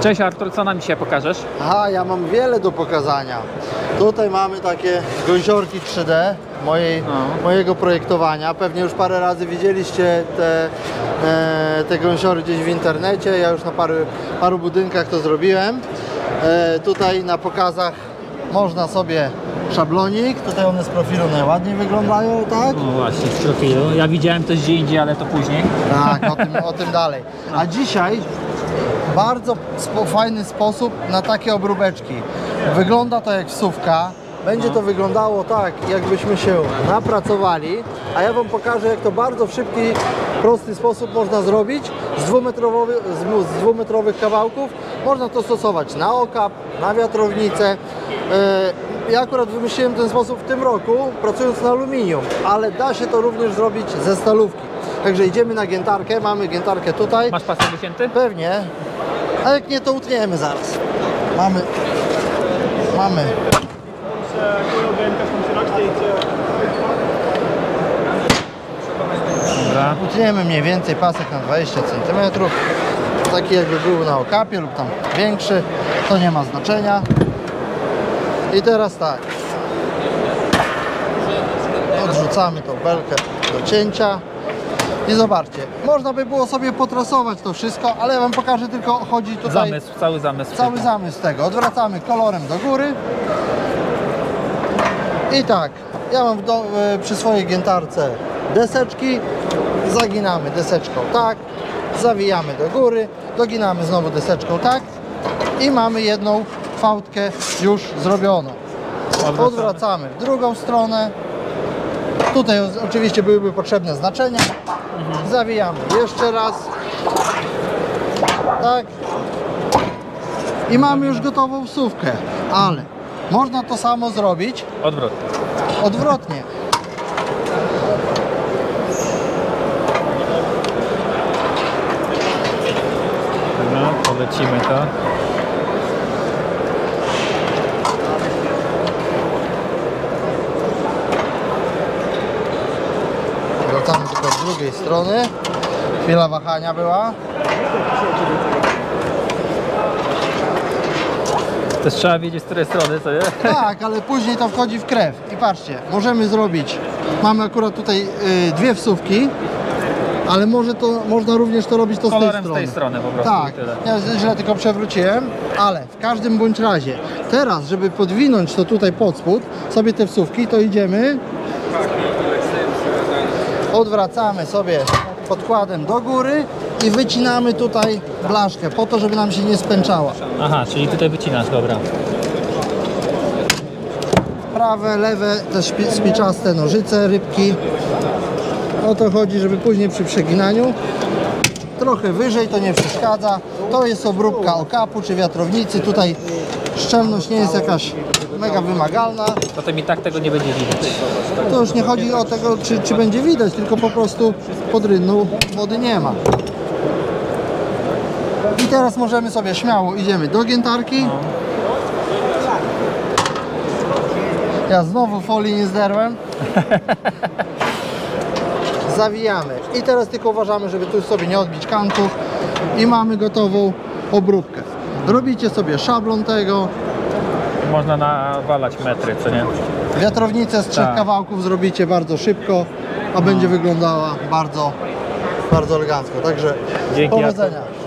Cześć Artur, co nam dzisiaj pokażesz? Aha, ja mam wiele do pokazania. Tutaj mamy takie gąsiorki 3D mojego projektowania. Pewnie już parę razy widzieliście te gąsiory gdzieś w internecie. Ja już na paru budynkach to zrobiłem. Tutaj na pokazach można sobie szablonik. Tutaj one z profilu najładniej wyglądają, tak? No właśnie, z profilu. Ja widziałem to gdzie indziej, ale to później. Tak, o tym dalej. A dzisiaj bardzo fajny sposób na takie obróbeczki. Wygląda to jak wsówka. Będzie to wyglądało tak, jakbyśmy się napracowali, a ja wam pokażę, jak to bardzo w szybki, prosty sposób można zrobić. Z dwumetrowych kawałków można to stosować na okap, na wiatrownicę. Ja akurat wymyśliłem ten sposób w tym roku, pracując na aluminium, ale da się to również zrobić ze stalówki. Także idziemy na giętarkę, mamy giętarkę tutaj. Masz pasek wycięty? Pewnie, a jak nie, to utniemy zaraz. Mamy. Dobra. Utniemy mniej więcej pasek na 20 cm. Taki jakby był na okapie lub tam większy, to nie ma znaczenia. I teraz tak. Odrzucamy tą belkę do cięcia. I zobaczcie, można by było sobie potrasować to wszystko, ale ja wam pokażę, tylko chodzi tutaj... Zamysł, cały zamysł tego. Odwracamy kolorem do góry. I tak, ja mam przy swojej giętarce deseczki, zaginamy deseczką tak, zawijamy do góry, doginamy znowu deseczką tak i mamy jedną fałdkę już zrobioną. Odwracamy w drugą stronę. Tutaj oczywiście byłyby potrzebne znaczenia. Zawijamy jeszcze raz. Tak. I mamy już gotową wsówkę, ale można to samo zrobić odwrotnie. Dobra, polecimy to. Wracamy tylko z drugiej strony. Chwila wahania była. Też trzeba wiedzieć, z której strony to jest. Tak, ale później to wchodzi w krew. I patrzcie, możemy zrobić, mamy akurat tutaj dwie wsówki, ale można również to robić z tej strony po prostu. Tak, ja źle tylko przewróciłem, ale w każdym bądź razie teraz, żeby podwinąć to tutaj pod spód, sobie te wsówki, to idziemy, odwracamy sobie podkładem do góry i wycinamy tutaj blaszkę, po to, żeby nam się nie spęczała. Aha, czyli tutaj wycinasz, dobra. Prawe, lewe, też spiczaste nożyce, rybki. O to chodzi, żeby później przy przeginaniu trochę wyżej, to nie przeszkadza. To jest obróbka okapu czy wiatrownicy. Tutaj szczelność nie jest jakaś mega wymagalna. Zatem i tak tego nie będzie widać. To już nie chodzi o tego, czy będzie widać, tylko po prostu pod rynną wody nie ma. I teraz możemy sobie śmiało, idziemy do giętarki. Ja znowu folii nie zderłem. Zawijamy. I teraz tylko uważamy, żeby tu sobie nie odbić kantów. I mamy gotową obróbkę. Robicie sobie szablon tego. Można nawalać metry, co nie? Wiatrownicę z trzech kawałków zrobicie bardzo szybko, a będzie wyglądała bardzo, bardzo elegancko. Także powodzenia.